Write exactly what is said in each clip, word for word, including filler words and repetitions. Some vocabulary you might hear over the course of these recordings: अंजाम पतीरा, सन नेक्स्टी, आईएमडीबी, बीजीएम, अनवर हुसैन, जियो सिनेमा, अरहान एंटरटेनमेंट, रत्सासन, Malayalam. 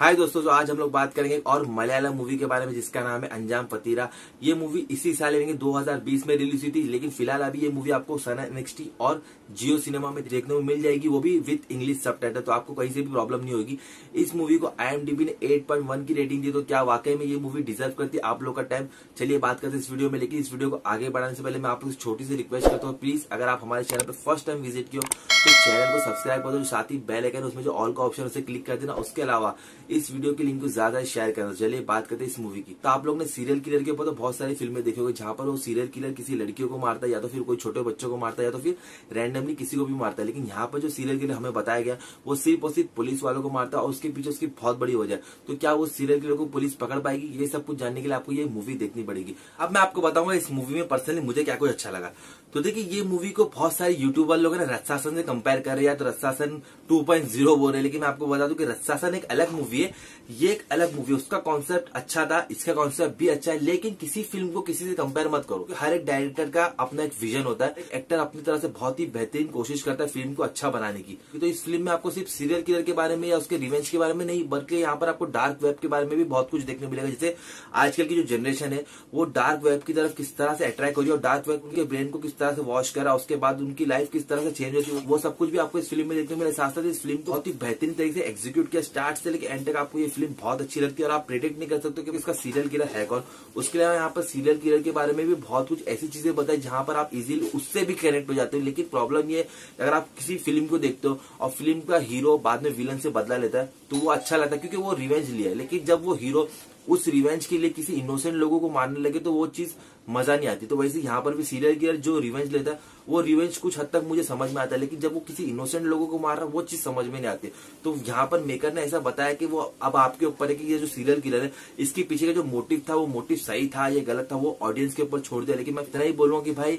हाय दोस्तों, तो आज हम लोग बात करेंगे और मलयालम मूवी के बारे में जिसका नाम है अंजाम पतीरा। ये मूवी इसी साल यानी दो हज़ार बीस में रिलीज हुई थी, लेकिन फिलहाल अभी ये मूवी आपको सन नेक्स्टी और जियो सिनेमा में देखने को मिल जाएगी, वो भी विद इंग्लिश सबटाइटल, तो आपको कहीं से भी प्रॉब्लम नहीं होगी। इस मूवी को आईएमडीबी ने आठ पॉइंट एक की रेटिंग दी, तो क्या वाकई में ये मूवी डिजर्व करती है आप लोग का टाइम? चलिए बात करते हैं इस वीडियो में, लेकिन इस वीडियो को आगे बढ़ाने से पहले मैं आपको छोटी सी रिक्वेस्ट करता हूँ, प्लीज अगर आप हमारे चैनल पर फर्स्ट टाइम विजिट किया तो चैनल को सब्सक्राइब कर दो, साथ ही बेल आइकन उसमें जो ऑल का ऑप्शन उसे क्लिक कर देना। उसके अलावा इस वीडियो के लिंक को ज्यादा शेयर करना। चलिए बात करते हैं इस मूवी की। तो आप लोग ने सीरियल किलर के ऊपर तो बहुत सारी फिल्में देखी होगी, जहां पर वो सीरियल किलर किसी लड़कियों को मारता है, या तो फिर कोई छोटे बच्चों को मारता है, या तो फिर रैंडमली किसी को भी मारता है। लेकिन यहाँ पर जो सीरियल किलर हमें बताया गया वो सिर्फ और सिर्फ पुलिस वालों को मारता है, और उसके पीछे उसकी बहुत बड़ी वजह। तो क्या वो सीरियल किलर को पुलिस पकड़ पाएगी? ये सब कुछ जानने के लिए आपको ये मूवी देखनी पड़ेगी। अब मैं आपको बताऊंगा इस मूवी में पर्सनली मुझे क्या कुछ अच्छा लगा। तो देखिए, ये मूवी को बहुत सारे यूट्यूबर लोग ना रत्सासन से कंपेयर कर रहे हैं, तो रत्सासन टू पॉइंट जीरो बोल रहे हैं, लेकिन मैं आपको बता दूं कि रत्सासन एक अलग मूवी है, ये एक अलग मूवी। उसका कॉन्सेप्ट अच्छा था, इसका कॉन्सेप्ट भी अच्छा है, लेकिन किसी फिल्म को किसी से कंपेयर मत करो। हर एक डायरेक्टर का अपना एक विजन होता है, एक एक्टर अपनी तरह से बहुत ही बेहतरीन कोशिश करता है फिल्म को अच्छा बनाने की। तो इस फिल्म में आपको सिर्फ सीरियल किलर के बारे में या उसके रिवेंज के बारे में नहीं, बल्कि यहाँ पर आपको डार्क वेब के बारे में भी बहुत कुछ देखने मिलेगा। जैसे आजकल की जो जनरेशन है वो डार्क वेब की तरफ किस तरह से अट्रैक्ट हो रही है, और डार्क वेब उनके ब्रेन को किस तरह से वॉश करा, उसके बाद उनकी लाइफ किस तरह से चेंज होती है, वो सब कुछ भी आपको इस फिल्म में देखने मिलेगा। साथ साथ इस फिल्म को बहुत ही बेहतरीन तरीके से एग्जीक्यूट किया, स्टार्ट से लेकर एंड तक आपको ये फिल्म बहुत अच्छी लगती है, और आप प्रेडिक्ट नहीं कर सकते कि इसका सीरियल किलर है कौन। उसके अलावा यहाँ पर सीरियल किलर के बारे में भी बहुत कुछ ऐसी चीजें बताई जहां पर आप इजीली उससे भी कनेक्ट हो जाते हो। लेकिन प्रॉब्लम ये, अगर आप किसी फिल्म को देखते हो और फिल्म का हीरो बाद में विलन से बदला लेता है तो वो अच्छा लगता है, क्योंकि वो रिवेंज लिया है। लेकिन जब वो हीरो उस रिवेंज के लिए किसी इनोसेंट लोगों को मारने लगे तो वो चीज मजा नहीं आती। तो वैसे यहाँ पर भी सीरियल किलर जो रिवेंज लेता है वो रिवेंज कुछ हद तक मुझे समझ में आता है, लेकिन जब वो किसी इनोसेंट लोगों को मार रहा है वो चीज समझ में नहीं आती। तो यहाँ पर मेकर ने ऐसा बताया कि वो अब आपके ऊपर है कि ये जो सीरियल किलर है इसके पीछे का जो मोटिव था वो मोटिव सही था या गलत था, वो ऑडियंस के ऊपर छोड़ दिया। लेकिन मैं इतना ही बोलूंगा कि भाई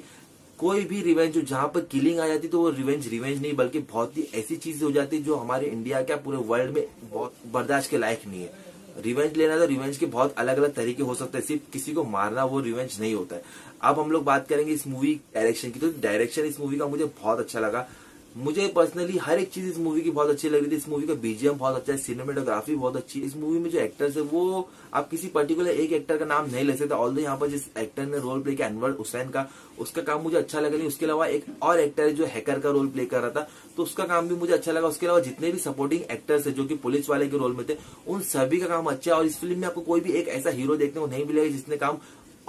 कोई भी रिवेंज हो जहां पर किलिंग आ जाती तो वो रिवेंज रिवेंज नहीं, बल्कि बहुत ही ऐसी चीजें हो जाती जो हमारे इंडिया क्या पूरे वर्ल्ड में बहुत बर्दाश्त के लायक नहीं है। रिवेंज लेना तो रिवेंज के बहुत अलग अलग तरीके हो सकते हैं, सिर्फ किसी को मारना वो रिवेंज नहीं होता है। अब हम लोग बात करेंगे इस मूवी डायरेक्शन की। तो डायरेक्शन इस मूवी का मुझे बहुत अच्छा लगा, मुझे पर्सनली हर एक चीज इस मूवी की बहुत अच्छी लग रही थी। इस मूवी का बीजीएम बहुत अच्छा है, सिनेमेटोग्राफी बहुत अच्छी है। इस मूवी में जो एक्टर्स है वो आप किसी पर्टिकुलर एक एक्टर का नाम नहीं ले सकते, ऑल्दो यहाँ पर जिस एक्टर ने रोल प्ले किया अनवर हुसैन का, उसका काम मुझे अच्छा लगा। नहीं, उसके अलावा एक और एक्टर है जो हैकर का रोल प्ले कर रहा था, तो उसका काम भी मुझे अच्छा लगा। उसके अलावा जितने भी सपोर्टिंग एक्टर्स है जो की पुलिस वाले के रोल में थे, उन सभी का काम अच्छा है। और इस फिल्म में आपको कोई भी एक ऐसा हीरो देखने को नहीं मिलेगा जिसने काम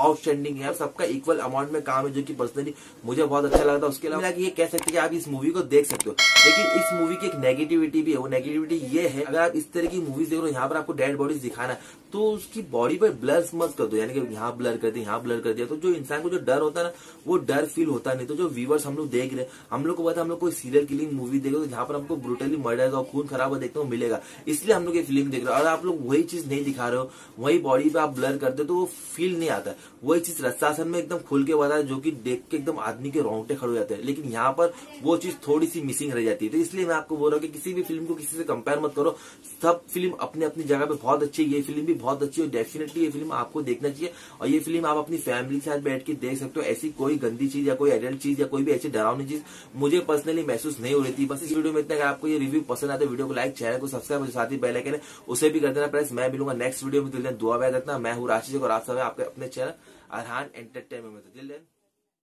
आउटस्टैंडिंग है, सबका इक्वल अमाउंट में काम है, जो कि पर्सनली मुझे बहुत अच्छा लगा था। उसके अलावा ये कह सकते हैं कि आप इस मूवी को देख सकते हो, लेकिन इस मूवी की एक नेगेटिविटी भी है। वो नेगेटिविटी ये है, अगर आप इस तरह की मूवीज देख रहे हो यहाँ पर आपको डेड बॉडीज दिखाना है तो उसकी बॉडी पर ब्लर्स मत कर दो, यानी कि यहाँ ब्लर कर दिया यहाँ ब्लर कर दिया, तो जो इंसान को जो डर होता है ना वो डर फील होता नहीं। तो जो व्यूअर्स हम लोग देख रहे हैं, हम लोग को पता है हम लोग कोई सीरियल किलिंग मूवी देखे तो जहाँ पर हमको ब्रूटली मर्डर और खून खराबा देखने को मिलेगा, इसलिए हम लोग ये फिल्म देख रहे हो। और आप लोग वही चीज नहीं दिखा रहे हो, वही बॉडी पे आप ब्लर करते हो तो वो फील नहीं आता। वही चीज रत्सासन में एकदम खुल के बताया जो कि देख के एकदम आदमी के रोंगटे खड़े हो जाते हैं, लेकिन यहाँ पर वो चीज थोड़ी सी मिसिंग रह जाती है। तो इसलिए मैं आपको बोल रहा हूँ कि किसी भी फिल्म को किसी से कंपेयर मत करो, सब फिल्म अपने अपनी जगह पे बहुत अच्छी है, ये फिल्म भी बहुत अच्छी है, डेफिनेटली ये फिल्म आपको देखना चाहिए। और ये फिल्म आप अपनी फैमिली के साथ बैठ के देख सकते हो, ऐसी कोई गंदी चीज या कोई एडल्ट चीज या कोई भी ऐसी डरावनी चीज मुझे पर्सनली महसूस नहीं हो रही थी। बस इस वीडियो में इतना, आपको ये रिव्यू पसंद आता है वीडियो को लाइक, चैनल को सब्सक्राइब, साथ ही बेल आइकन उसे भी कर देना प्रेस। मैं मिलूंगा नेक्स्ट वीडियो में, दुआ याद रखना। मैं हूँ राशि और आप सब आपके अपने चैनल अरहान एंटरटेनमेंट में।